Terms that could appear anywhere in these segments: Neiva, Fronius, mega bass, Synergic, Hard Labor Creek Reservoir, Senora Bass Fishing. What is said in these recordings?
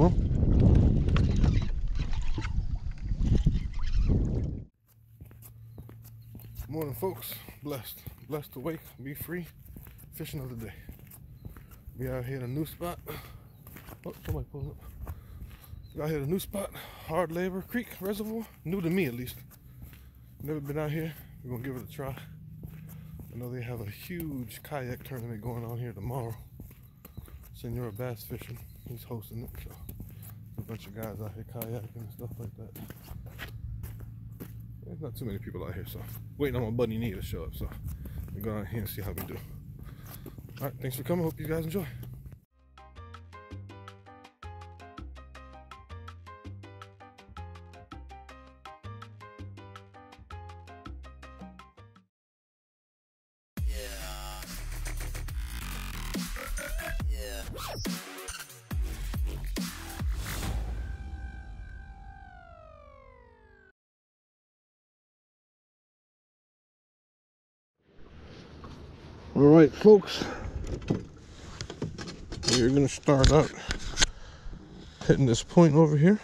of them. Morning, folks. Blessed to wake, be free, fish another day. We out here in a new spot. Oh, somebody pulled up. We out here in a new spot, Hard Labor Creek Reservoir. New to me, at least. Never been out here. We're gonna give it a try. I know they have a huge kayak tournament going on here tomorrow. Senora Bass Fishing, he's hosting it. So a bunch of guys out here kayaking and stuff like that. There's not too many people out here, so waiting on my buddy Neiva to show up. So we're going out here and see how we do. All right, thanks for coming. Hope you guys enjoy. Alright, folks, we're gonna start out hitting this point over here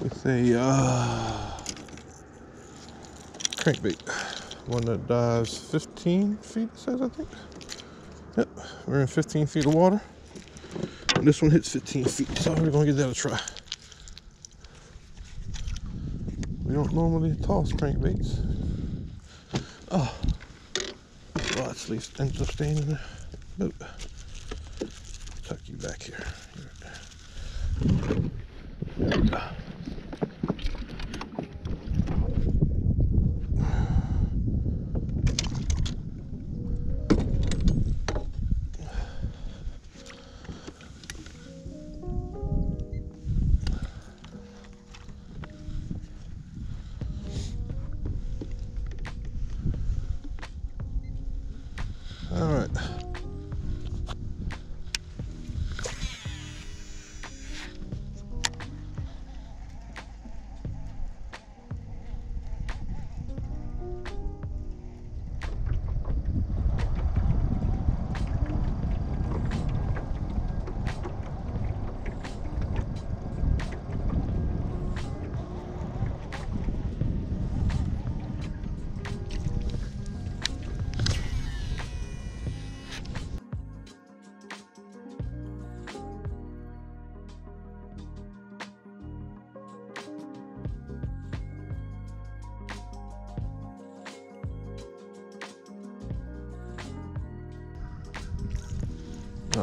with a crankbait, one that dives 15 feet, it says, I think. Yep, we're in 15 feet of water, and this one hits 15 feet, so we're gonna give that a try. We don't normally toss crankbaits. Oh, rod sleeve ends up staying in there. Nope. Tuck you back here. There we go. All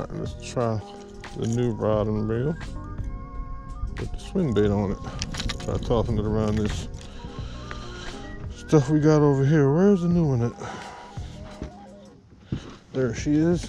right, let's try the new rod and reel with the swing bait on it. Try tossing it around this stuff we got over here. Where's the new one at? There she is.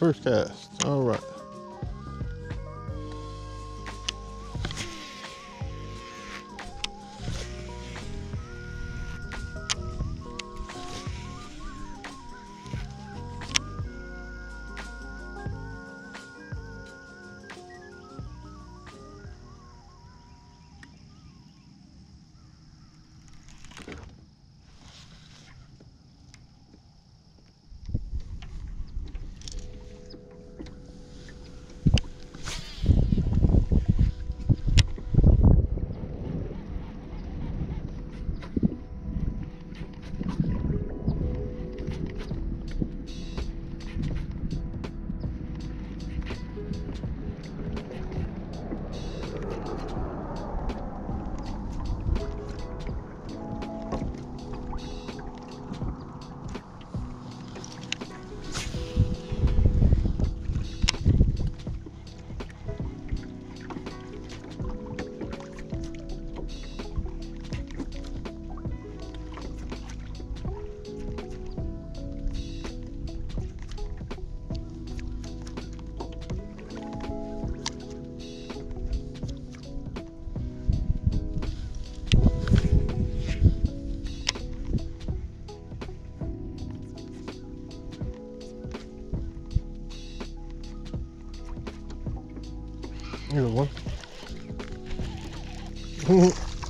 First cast, all right. here's one.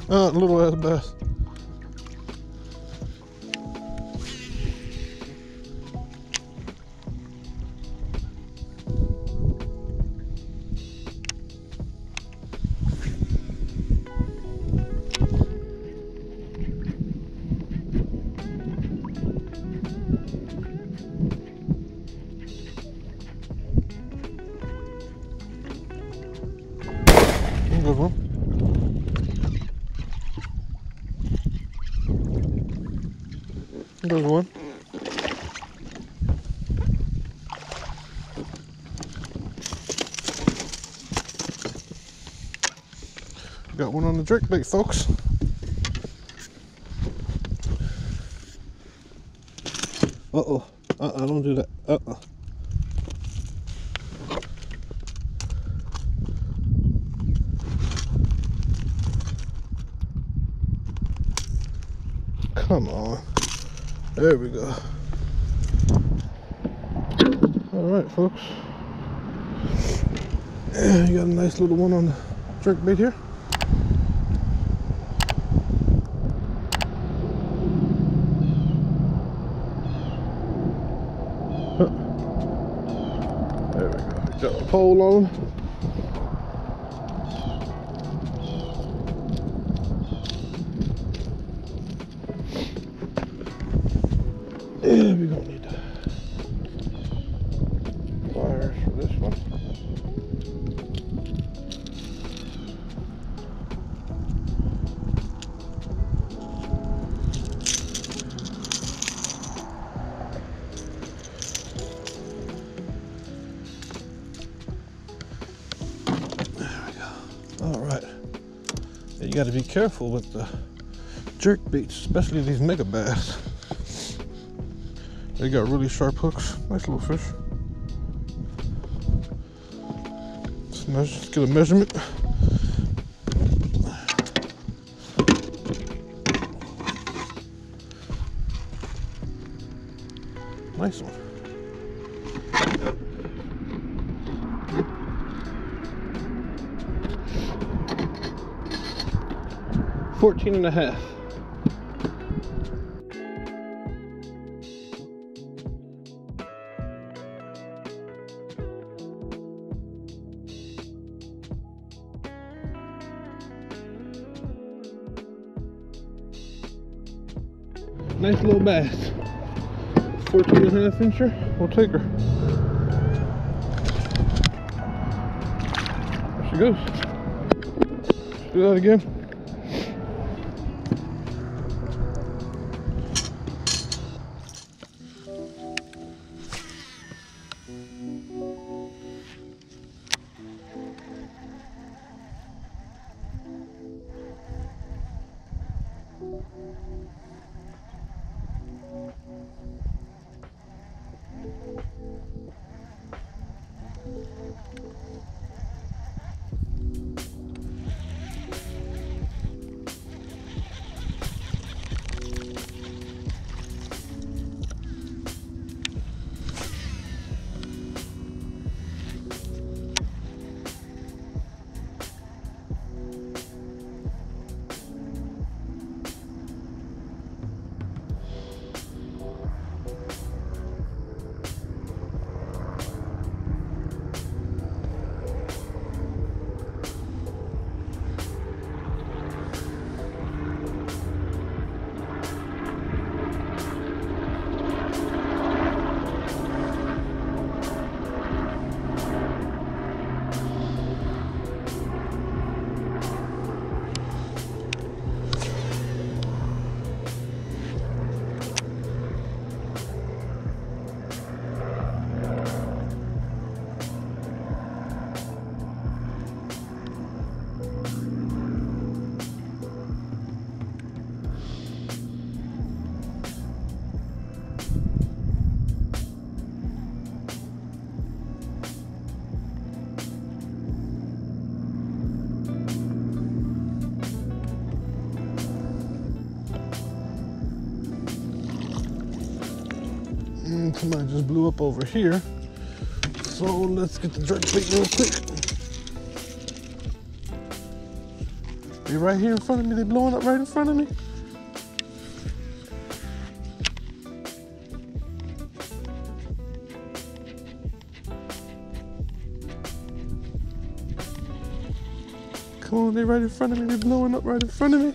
Oh, little ass bass. Good one. Good one. Got one on the jerk bait, folks. Uh-oh. Uh-uh, don't do that. Uh-uh. Come on. There we go. Alright, folks. Yeah, you got a nice little one on the jerk bait here. Huh. There we go. Got the pole on. We don't need wires for this one. There we go. Alright. You gotta be careful with the jerk baits, especially these mega bass. They got really sharp hooks. Nice little fish. Let's get a measurement. Nice one. Yep. 14 and a half. Nice little bass. 14 and a half incher. We'll take her. There she goes. Let's do that again. Somebody just blew up over here, so let's get the jerk bait real quick. They right here in front of me. They blowing up right in front of me. Come on, they right in front of me. They blowing up right in front of me.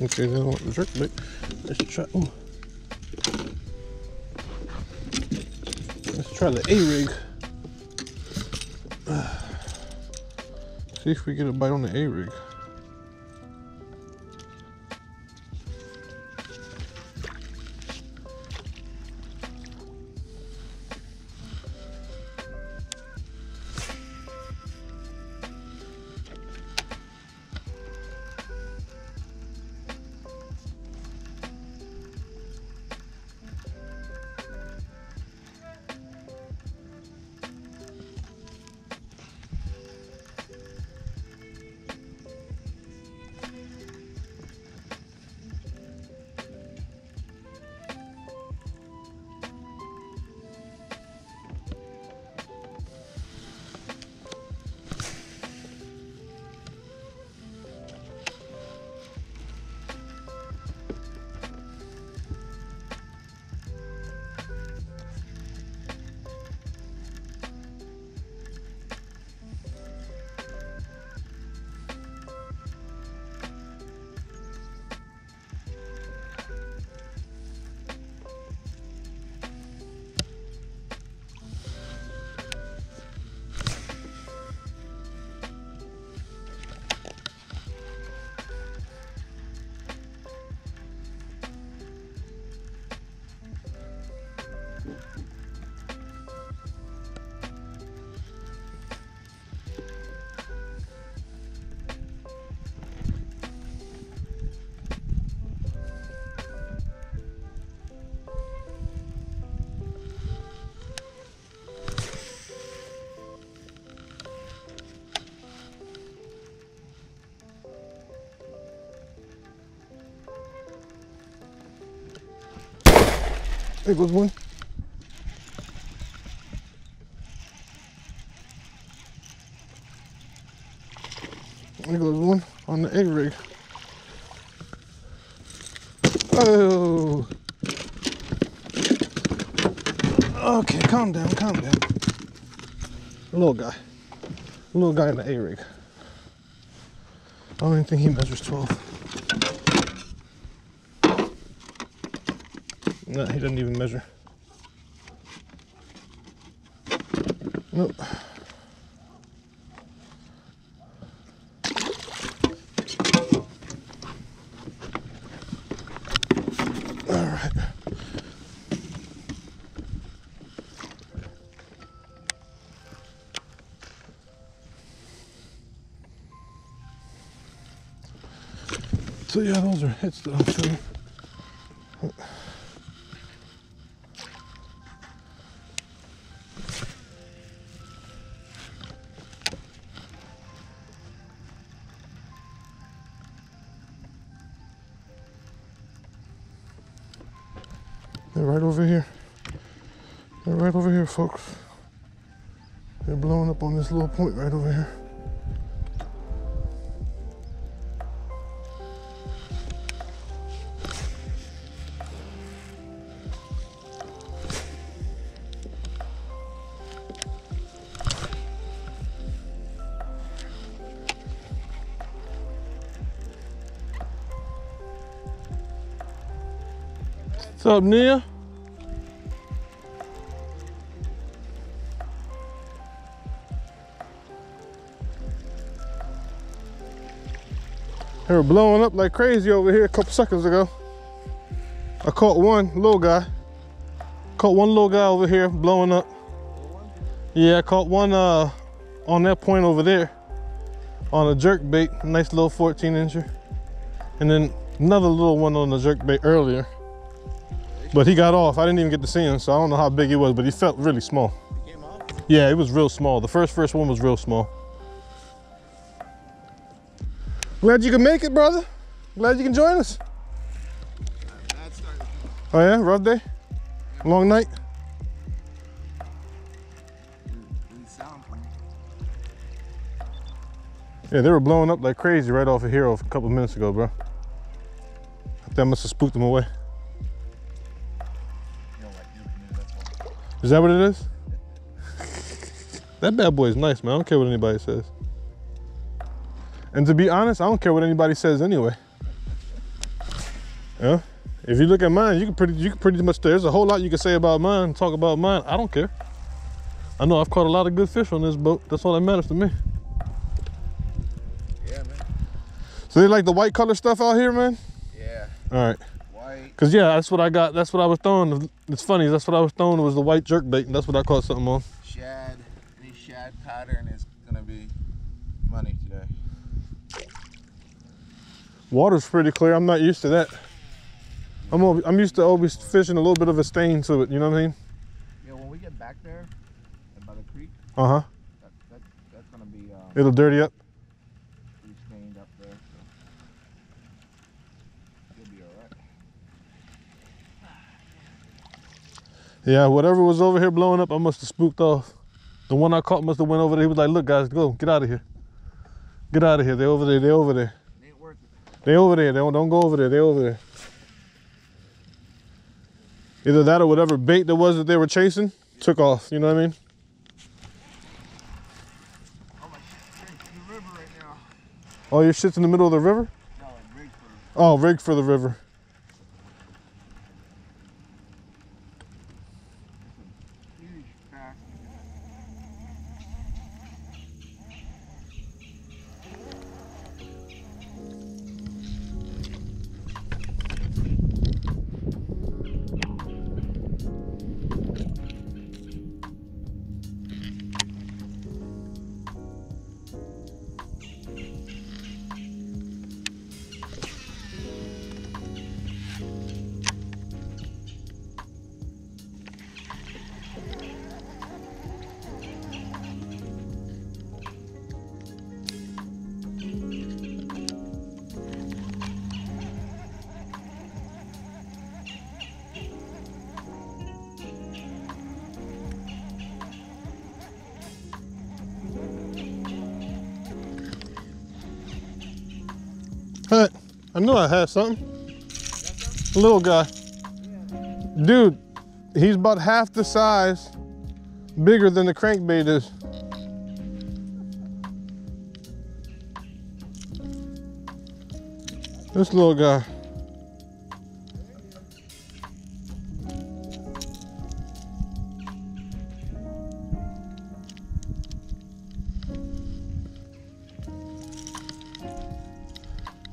Okay, they don't want the jerk bait. Let's try. Ooh. Let's try the A-rig. See if we get a bite on the A-rig. There goes one. There goes one on the egg rig. Oh. Okay, calm down, calm down. Little guy. Little guy in the egg rig. I don't even think he measures 12. No, he doesn't even measure. Nope. All right. So yeah, those are hits that I'm showing. They're right over here. They're right over here, folks. They're blowing up on this little point right over here. What's up, Nia? They were blowing up like crazy over here a couple seconds ago. I caught one, little guy. Caught one little guy over here blowing up. Yeah, I caught one on that point over there on a jerk bait, a nice little 14-incher. And then another little one on the jerk bait earlier. But he got off. I didn't even get to see him, so I don't know how big he was, but he felt really small. He came off? Yeah, it was real small. The first one was real small. Glad you can make it, brother. Glad you can join us. Oh yeah, rough day? Long night? Yeah, they were blowing up like crazy right off of here a couple minutes ago, bro. That must have spooked them away. Is that what it is? That bad boy is nice, man. I don't care what anybody says. And to be honest, I don't care what anybody says anyway. Yeah? If you look at mine, you can pretty much, there's a whole lot you can say about mine, talk about mine. I don't care. I know I've caught a lot of good fish on this boat. That's all that matters to me. Yeah, man. So they like the white color stuff out here, man? Yeah. All right. Cause yeah, that's what I got. That's what I was throwing. It's funny. That's what I was throwing was the white jerkbait, and that's what I caught something on. Shad. Any shad pattern is gonna be money today. Water's pretty clear. I'm not used to that. I'm used to always fishing a little bit of a stain to it. You know what I mean? Yeah. When we get back there, by the creek. Uh huh. That's gonna be. It'll dirty up. Stained up there. So it'll be all right. Yeah, whatever was over here blowing up, I must have spooked off. The one I caught must have went over there. He was like, look guys, go, get out of here. Get out of here, they over there. It ain't worth it. They over there, don't go over there, they over there. Either that or whatever bait there was that they were chasing, took off, you know what I mean? Oh, my shit's in the river right now. Oh, your shit's in the middle of the river? No, I'm rigged for the river. Oh, rigged for the river. Hunt, I knew I had something. A little guy. Dude, he's about half the size, bigger than the crankbait is. This little guy.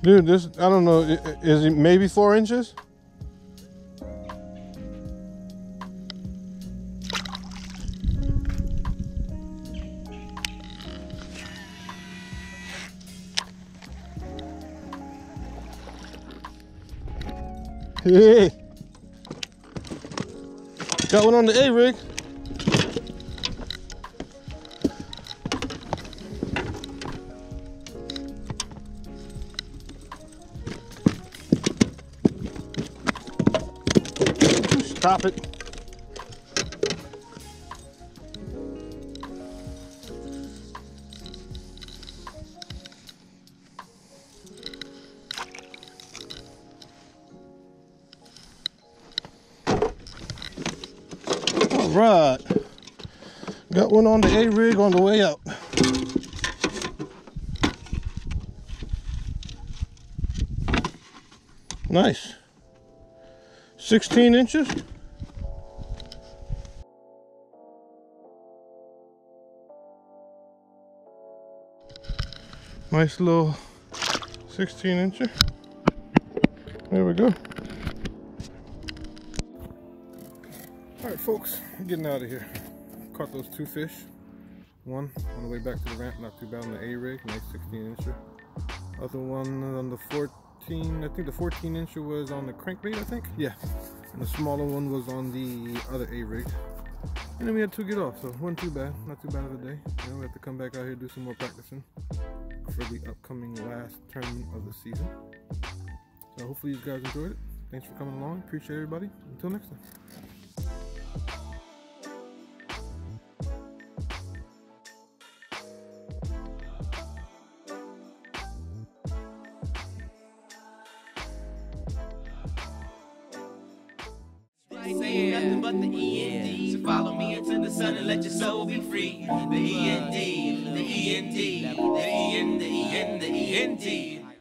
Dude, this, I don't know, is it maybe 4 inches? Hey! Got one on the A-rig. Stop it. All right. Got one on the A-rig on the way out. Nice. 16 inches. Nice little 16-incher. There we go. Alright folks, I'm getting out of here. Caught those two fish. One on the way back to the ramp, not too bad, on the A rig, nice 16-incher. Other one on the 14, I think the 14-incher was on the crankbait, I think? Yeah. And the smaller one was on the other A rig. And then we had two get off, so it wasn't too bad. Not too bad of a day. You know, we have to come back out here, do some more practicing for the upcoming last tournament of the season. So hopefully you guys enjoyed it. Thanks for coming along. Appreciate everybody. Until next time. Saying nothing but the END. So follow me into the sun and let your soul be free. The END, the END, the END, the END.